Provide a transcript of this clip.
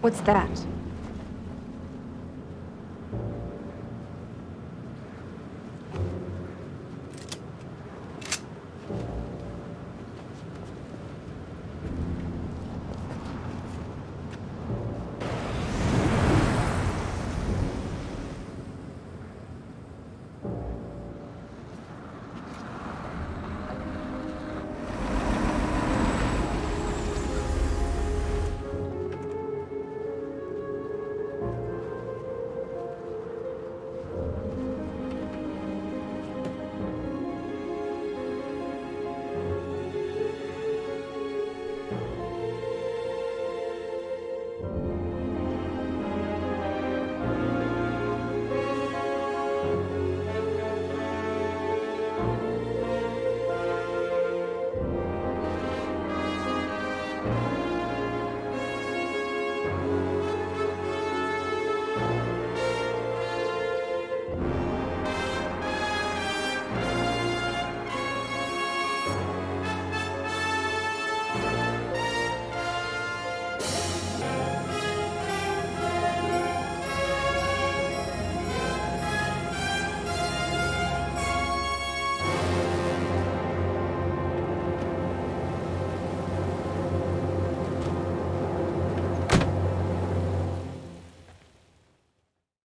What's that?